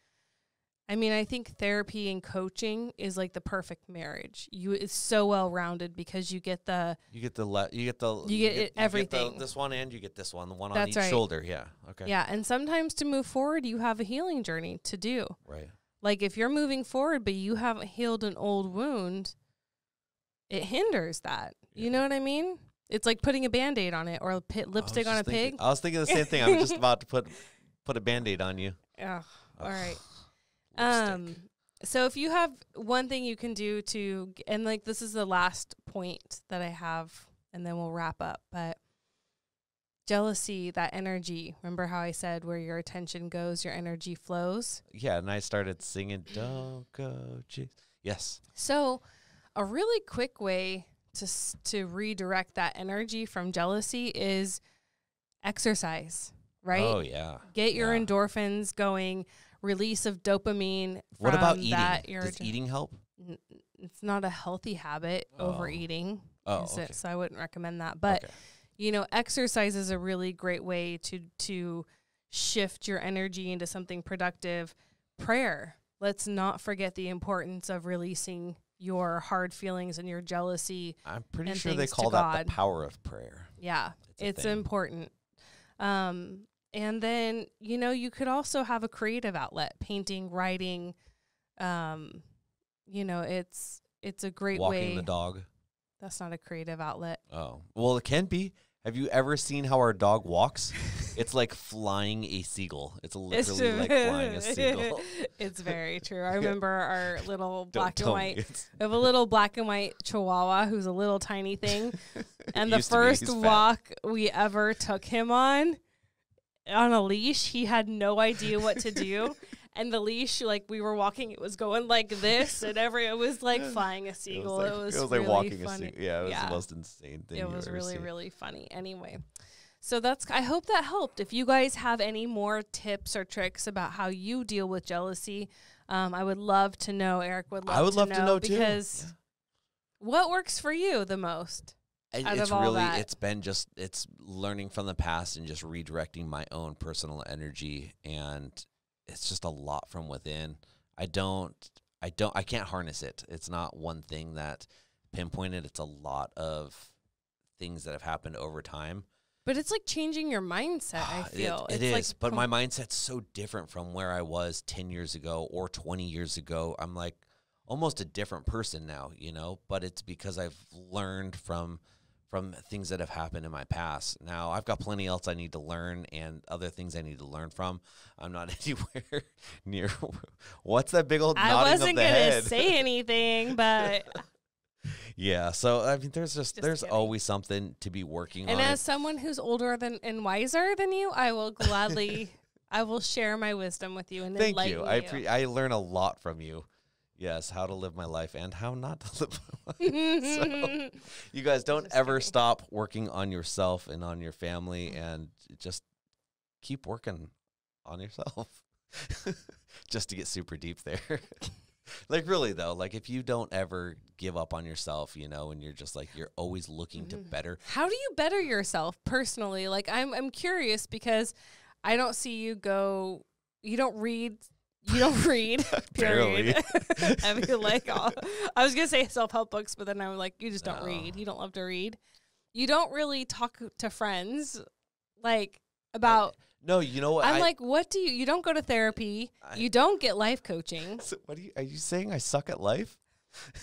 I mean, I think therapy and coaching is like the perfect marriage. It's so well-rounded because you get everything. You get this one and you get this one, the one on each shoulder. Yeah. Okay. Yeah. And sometimes to move forward, you have a healing journey to do. Right. Like if you're moving forward, but you haven't healed an old wound, it hinders that. Yeah. You know what I mean? It's like putting a Band-Aid on it or lipstick on a pig. I was thinking the same thing. I was just about to put a Band-Aid on you. Yeah. All right. So if you have one thing you can do to, and like, this is the last point that I have, and then we'll wrap up, but jealousy, that energy, remember how I said where your attention goes, your energy flows. Yeah. And I started singing, don't go, Jesus. Yes. So a really quick way to redirect that energy from jealousy is exercise. Right? Oh, yeah. Get your endorphins going, release of dopamine. What about eating? Does eating help? It's not a healthy habit, overeating. Oh, okay. So I wouldn't recommend that. But, you know, exercise is a really great way to shift your energy into something productive. Prayer. Let's not forget the importance of releasing your hard feelings and your jealousy. I'm pretty sure they call that the power of prayer. Yeah, it's important. And then, you know, you could also have a creative outlet, painting, writing. You know, it's a great way. Walking the dog. That's not a creative outlet. Oh, well, it can be. Have you ever seen how our dog walks? It's like flying a seagull. It's literally like flying a seagull. It's very true. I remember our little black and white. We have a little black and white chihuahua who's a little tiny thing. And the first walk we ever took him on a leash, he had no idea what to do. And the leash, like we were walking, it was going like this, and it was like flying a seagull. It was really like walking funny. A seagull. Yeah, it was the most insane thing. It was really, really funny. Anyway, so I hope that helped. If you guys have any more tips or tricks about how you deal with jealousy, I would love to know. Eric would love to know. I would love to know too. Because what works for you the most? It's learning from the past and just redirecting my own personal energy, and it's just a lot from within. I can't harness it. It's not one thing that pinpointed. It's a lot of things that have happened over time. But it's like changing your mindset, I feel. It is. Like, but my mindset's so different from where I was 10 years ago or 20 years ago. I'm like almost a different person now, you know, but it's because I've learned from things that have happened in my past. Now I've got plenty else I need to learn and other things I need to learn from. I'm not anywhere near. What's that big old nodding of the head? I wasn't going to say anything, but yeah. So I mean, there's always something to be working on. And as someone who's older and wiser than you, I will gladly I will share my wisdom with you and enlighten you. Thank you. I learn a lot from you. Yes, how to live my life and how not to live my life. So, you guys don't ever stop working on yourself and on your family, and just keep working on yourself. Just to get super deep there. Like, really, though, like, if you don't ever give up on yourself, you know, and you're just like, you're always looking to better. How do you better yourself personally? Like, I'm curious because I don't see you go, you don't read. You don't read. Barely. I mean, like, I was going to say self-help books, but then I'm like, you just don't read. You don't love to read. You don't really talk to friends, like, about... No, you know what? I'm like, what do you... You don't go to therapy. You don't get life coaching. So what are you saying I suck at life?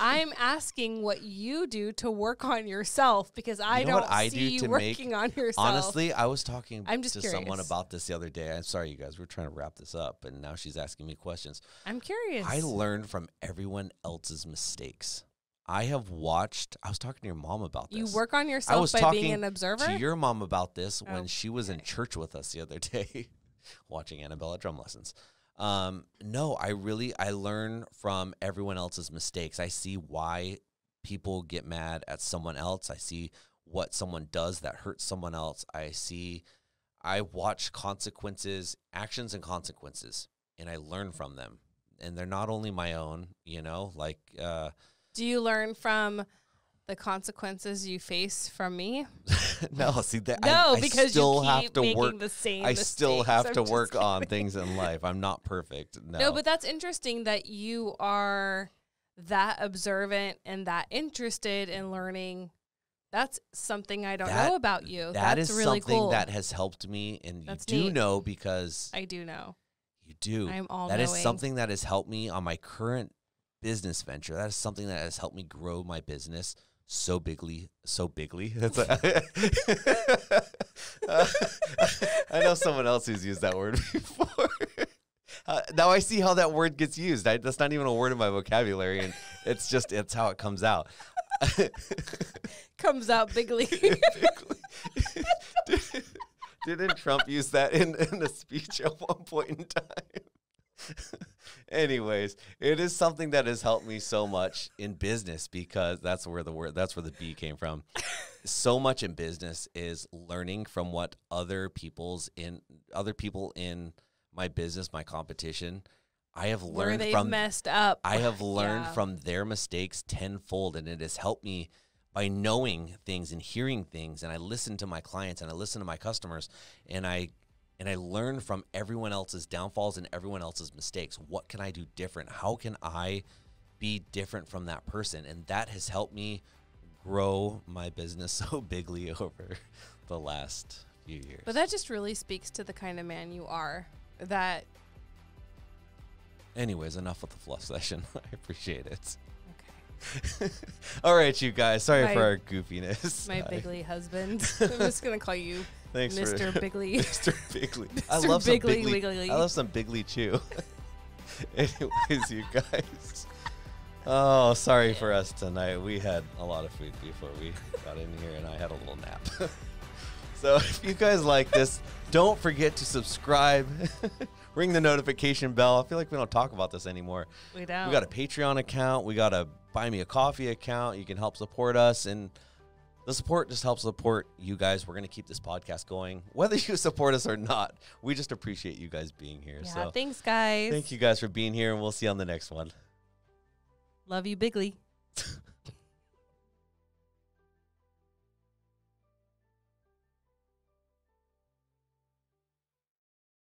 I'm asking what you do to work on yourself because I don't see you working on yourself. Honestly, I was talking to someone about this the other day. I'm sorry, you guys. We're trying to wrap this up, and now she's asking me questions. I'm curious. I learned from everyone else's mistakes. I have watched... I was talking to your mom about this. You work on yourself by being an observer? To your mom about this when she was in church with us the other day watching Annabella drum lessons. No, I learn from everyone else's mistakes. I see why people get mad at someone else. I see what someone does that hurts someone else. I watch consequences, actions and consequences, and I learn from them. And they're not only my own, you know, like, do you learn from the consequences you face from me? No, see that. No, because you keep making the same mistakes. I still have to work on things in life. I'm not perfect. No. No, but that's interesting that you are that observant and that interested in learning. That's something I don't know about you. That's really cool. That is something that has helped me, and you do know because I do know. You do. I'm all knowing. That is something that has helped me on my current business venture. That is something that has helped me grow my business. So bigly, so bigly. That's I know someone else who's used that word before. Now I see how that word gets used. That's not even a word in my vocabulary, and it's how it comes out. Comes out bigly. Bigly. Didn't Trump use that in a speech at one point in time? Anyways, it is something that has helped me so much in business because that's where the B came from. So much in business is learning from what other people in my business, my competition. I have learned from messed up. I have learned from their mistakes tenfold, and it has helped me by knowing things and hearing things. And I listen to my clients and I listen to my customers, and I learn from everyone else's downfalls and everyone else's mistakes. What can I do different? How can I be different from that person? And that has helped me grow my business so bigly over the last few years. But that just really speaks to the kind of man you are. That. Anyways, enough with the fluff session. I appreciate it. All right, you guys. Sorry for our goofiness. My bigly husband. I'm just gonna call you Mr. Bigly. Mr. Bigly. I love some bigly. I love some bigly chew. Anyways, you guys. Oh, sorry for us tonight. We had a lot of food before we got in here, and I had a little nap. So if you guys like this, don't forget to subscribe. Ring the notification bell. I feel like we don't talk about this anymore. We don't. We got a Patreon account. We got a Buy Me a Coffee account. You can help support us, and the support just helps support you guys. We're going to keep this podcast going whether you support us or not. We just appreciate you guys being here. Yeah, so thanks, guys. Thank you guys for being here, and we'll see you on the next one. Love you, bigly.